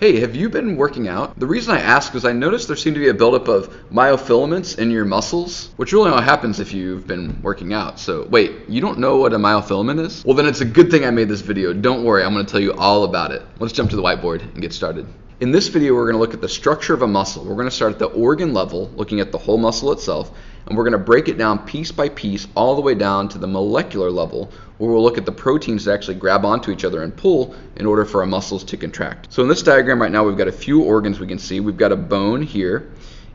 Hey, have you been working out? The reason I ask is I noticed there seemed to be a buildup of myofilaments in your muscles, which really only happens if you've been working out. So wait, you don't know what a myofilament is? Well, then it's a good thing I made this video. Don't worry, I'm gonna tell you all about it. Let's jump to the whiteboard and get started. In this video, we're gonna look at the structure of a muscle. We're gonna start at the organ level, looking at the whole muscle itself, and we're gonna break it down piece by piece all the way down to the molecular level, where we'll look at the proteins that actually grab onto each other and pull in order for our muscles to contract. So in this diagram right now, we've got a few organs we can see. We've got a bone here,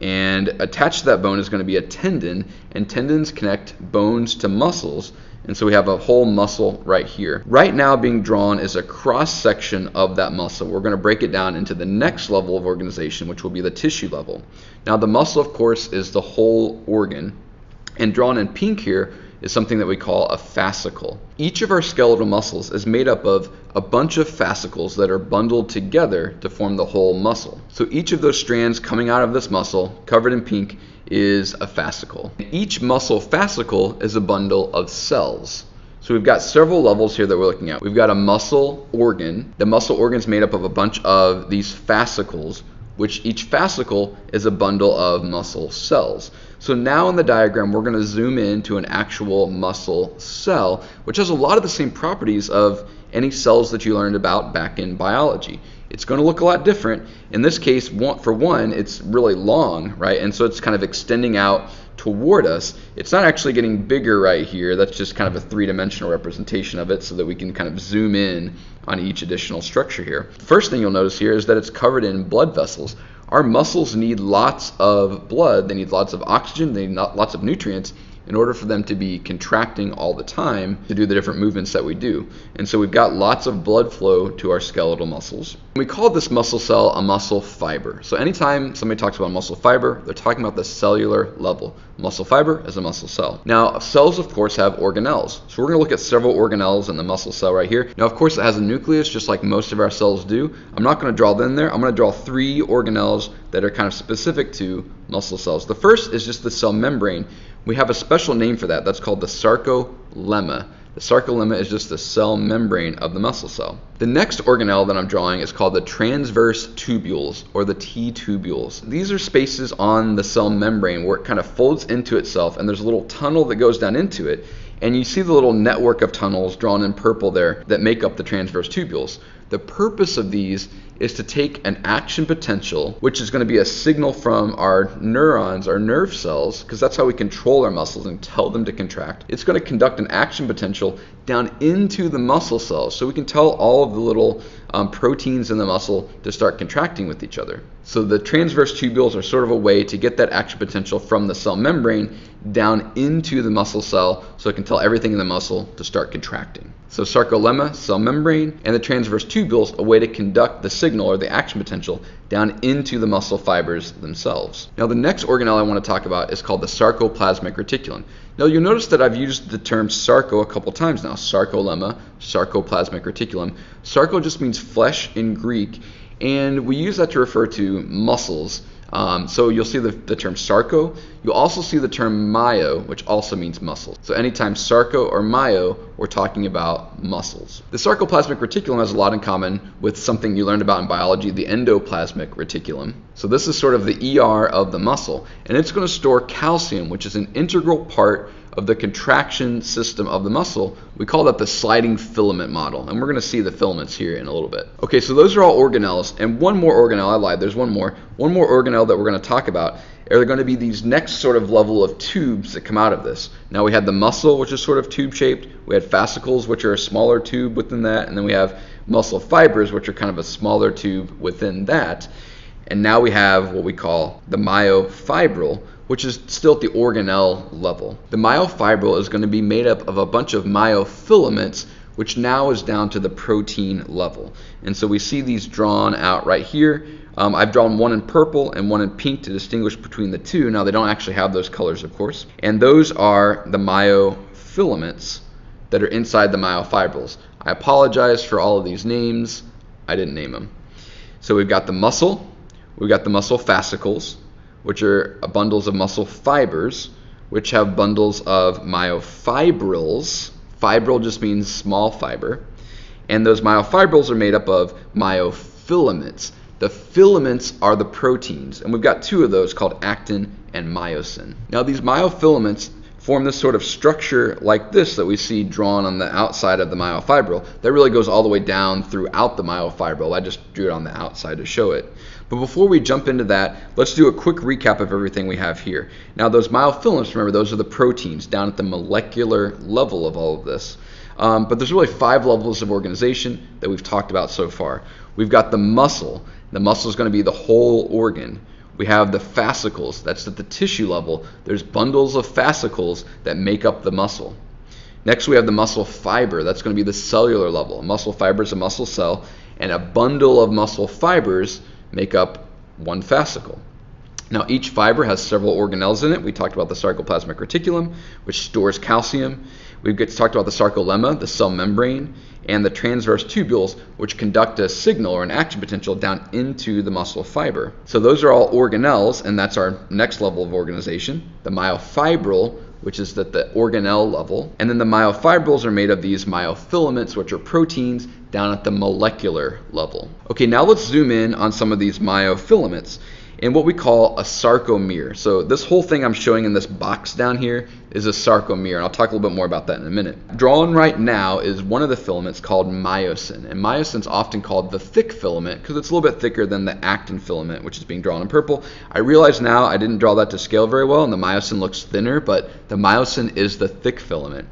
and attached to that bone is gonna be a tendon, and tendons connect bones to muscles, and so we have a whole muscle right here. Right now being drawn is a cross-section of that muscle. We're going to break it down into the next level of organization, which will be the tissue level. Now the muscle, of course, is the whole organ, and drawn in pink here is something that we call a fascicle. Each of our skeletal muscles is made up of a bunch of fascicles that are bundled together to form the whole muscle. So each of those strands coming out of this muscle, covered in pink, is a fascicle. Each muscle fascicle is a bundle of cells. So we've got several levels here that we're looking at. We've got a muscle organ. The muscle organ is made up of a bunch of these fascicles, which each fascicle is a bundle of muscle cells. So now in the diagram, we're going to zoom in to an actual muscle cell, which has a lot of the same properties of any cells that you learned about back in biology. It's going to look a lot different. In this case, for one, it's really long, right? And so it's kind of extending out toward us. It's not actually getting bigger right here. That's just kind of a three-dimensional representation of it so that we can kind of zoom in on each additional structure here. The first thing you'll notice here is that it's covered in blood vessels. Our muscles need lots of blood. They need lots of oxygen. They need lots of nutrients in order for them to be contracting all the time to do the different movements that we do. And so we've got lots of blood flow to our skeletal muscles. We call this muscle cell a muscle fiber. So anytime somebody talks about muscle fiber, they're talking about the cellular level. Muscle fiber is a muscle cell. Now, cells, of course, have organelles. So we're gonna look at several organelles in the muscle cell right here. Now, of course, it has a nucleus, just like most of our cells do. I'm not gonna draw them there. I'm gonna draw three organelles that are kind of specific to muscle cells. The first is just the cell membrane. We have a special name for that. That's called the sarcolemma. The sarcolemma is just the cell membrane of the muscle cell. The next organelle that I'm drawing is called the transverse tubules, or the T-tubules. These are spaces on the cell membrane where it kind of folds into itself, and there's a little tunnel that goes down into it. And you see the little network of tunnels drawn in purple there that make up the transverse tubules. The purpose of these is to take an action potential, which is going to be a signal from our neurons, our nerve cells, because that's how we control our muscles and tell them to contract. It's going to conduct an action potential down into the muscle cells, so we can tell all of the little proteins in the muscle to start contracting with each other. So the transverse tubules are sort of a way to get that action potential from the cell membrane down into the muscle cell so it can tell everything in the muscle to start contracting. So sarcolemma, cell membrane, and the transverse tubules, a way to conduct the signal or the action potential down into the muscle fibers themselves. Now the next organelle I want to talk about is called the sarcoplasmic reticulum. Now you'll notice that I've used the term sarco a couple times now. Sarcolemma, sarcoplasmic reticulum. Sarco just means flesh in Greek, and we use that to refer to muscles. So you'll see the term sarco. You'll also see the term myo, which also means muscles. So anytime sarco or myo, we're talking about muscles. The sarcoplasmic reticulum has a lot in common with something you learned about in biology, the endoplasmic reticulum. So this is sort of the ER of the muscle, and it's going to store calcium, which is an integral part of the contraction system of the muscle. We call that the sliding filament model, and we're going to see the filaments here in a little bit. Okay, so those are all organelles, and one more organelle, I lied, there's one more organelle that we're going to talk about. Are going to be these next sort of level of tubes that come out of this. Now we had the muscle, which is sort of tube-shaped. We had fascicles, which are a smaller tube within that, and then we have muscle fibers, which are kind of a smaller tube within that. And now we have what we call the myofibril, which is still at the organelle level. The myofibril is going to be made up of a bunch of myofilaments, which now is down to the protein level. And so we see these drawn out right here. I've drawn one in purple and one in pink to distinguish between the two. Now they don't actually have those colors, of course. And those are the myofilaments that are inside the myofibrils. I apologize for all of these names. I didn't name them. So we've got the muscle. We've got the muscle fascicles, which are bundles of muscle fibers, which have bundles of myofibrils. Fibril just means small fiber. And those myofibrils are made up of myofilaments. The filaments are the proteins, and we've got two of those called actin and myosin. Now these myofilaments form this sort of structure like this that we see drawn on the outside of the myofibril. That really goes all the way down throughout the myofibril. I just drew it on the outside to show it. But before we jump into that, let's do a quick recap of everything we have here. Now those myofilaments, remember, those are the proteins down at the molecular level of all of this. But there's really 5 levels of organization that we've talked about so far. We've got the muscle. The muscle is going to be the whole organ. We have the fascicles. That's at the tissue level. There's bundles of fascicles that make up the muscle. Next, we have the muscle fiber. That's going to be the cellular level. A muscle fiber is a muscle cell, and a bundle of muscle fibers make up one fascicle. Now, each fiber has several organelles in it. We talked about the sarcoplasmic reticulum, which stores calcium. We've talked about the sarcolemma, the cell membrane, and the transverse tubules, which conduct a signal or an action potential down into the muscle fiber. So those are all organelles, and that's our next level of organization, the myofibril, which is at the organelle level. And then the myofibrils are made of these myofilaments, which are proteins down at the molecular level. Okay, now let's zoom in on some of these myofilaments in what we call a sarcomere. So this whole thing I'm showing in this box down here is a sarcomere, and I'll talk a little bit more about that in a minute. Drawn right now is one of the filaments called myosin, and myosin's often called the thick filament because it's a little bit thicker than the actin filament, which is being drawn in purple. I realize now I didn't draw that to scale very well, and the myosin looks thinner, but the myosin is the thick filament.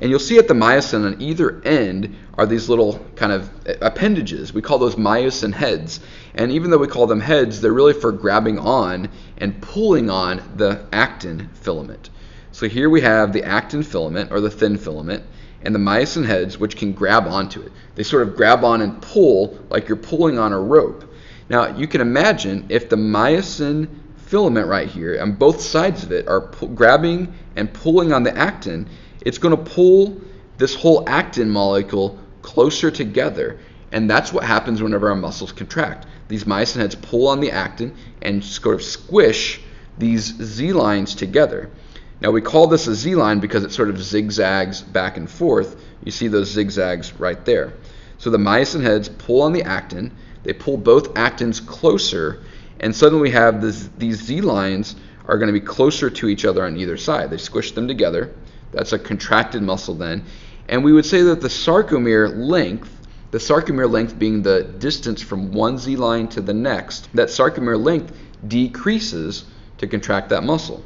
And you'll see at the myosin on either end are these little kind of appendages. We call those myosin heads. And even though we call them heads, they're really for grabbing on and pulling on the actin filament. So here we have the actin filament, or the thin filament, and the myosin heads, which can grab onto it. They sort of grab on and pull like you're pulling on a rope. Now you can imagine if the myosin filament right here on both sides of it are grabbing and pulling on the actin, it's going to pull this whole actin molecule closer together. And that's what happens whenever our muscles contract. These myosin heads pull on the actin and sort of squish these Z-lines together. Now we call this a Z-line because it sort of zigzags back and forth. You see those zigzags right there. So the myosin heads pull on the actin. They pull both actins closer, and suddenly we have these Z-lines are going to be closer to each other on either side. They squish them together. That's a contracted muscle then. And we would say that the sarcomere length being the distance from one Z-line to the next, that sarcomere length decreases to contract that muscle.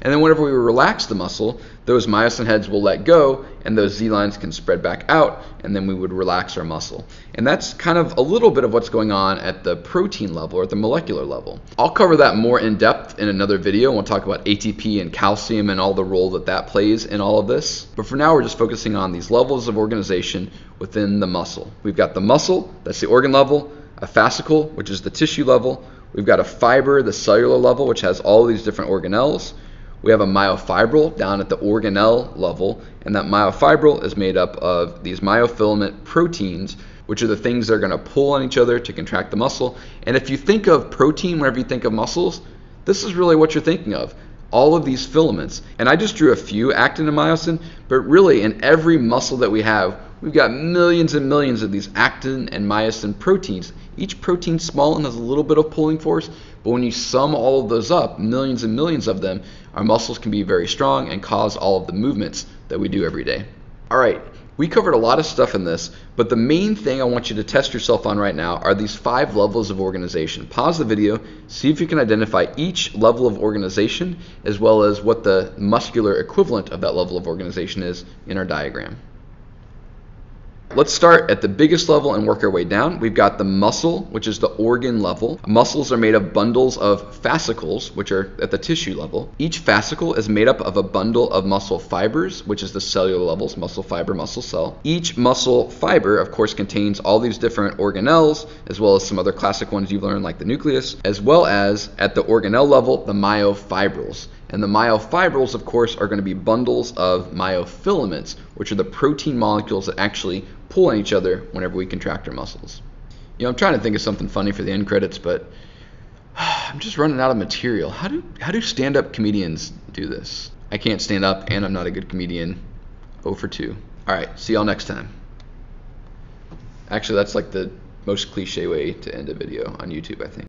And then whenever we relax the muscle, those myosin heads will let go, and those Z-lines can spread back out, and then we would relax our muscle. And that's kind of a little bit of what's going on at the protein level or at the molecular level. I'll cover that more in depth in another video. We'll talk about ATP and calcium and all the role that that plays in all of this. But for now, we're just focusing on these levels of organization within the muscle. We've got the muscle, that's the organ level, a fascicle, which is the tissue level. We've got a fiber, the cellular level, which has all these different organelles. We have a myofibril down at the organelle level, and that myofibril is made up of these myofilament proteins, which are the things that are going to pull on each other to contract the muscle. And if you think of protein whenever you think of muscles, this is really what you're thinking of, all of these filaments. And I just drew a few, actin and myosin, but really in every muscle that we have, we've got millions and millions of these actin and myosin proteins. Each protein's small and has a little bit of pulling force, but when you sum all of those up, millions and millions of them, our muscles can be very strong and cause all of the movements that we do every day. All right, we covered a lot of stuff in this, but the main thing I want you to test yourself on right now are these 5 levels of organization. Pause the video, see if you can identify each level of organization, as well as what the muscular equivalent of that level of organization is in our diagram. Let's start at the biggest level and work our way down. We've got the muscle, which is the organ level. Muscles are made of bundles of fascicles, which are at the tissue level. Each fascicle is made up of a bundle of muscle fibers, which is the cellular levels, muscle fiber, muscle cell. Each muscle fiber, of course, contains all these different organelles, as well as some other classic ones you've learned, like the nucleus, as well as at the organelle level, the myofibrils. And the myofibrils, of course, are going to be bundles of myofilaments, which are the protein molecules that actually pull on each other whenever we contract our muscles. You know, I'm trying to think of something funny for the end credits, but I'm just running out of material. How do stand-up comedians do this? I can't stand up, and I'm not a good comedian. 0 for 2. All right, see y'all next time. Actually, that's like the most cliche way to end a video on YouTube, I think.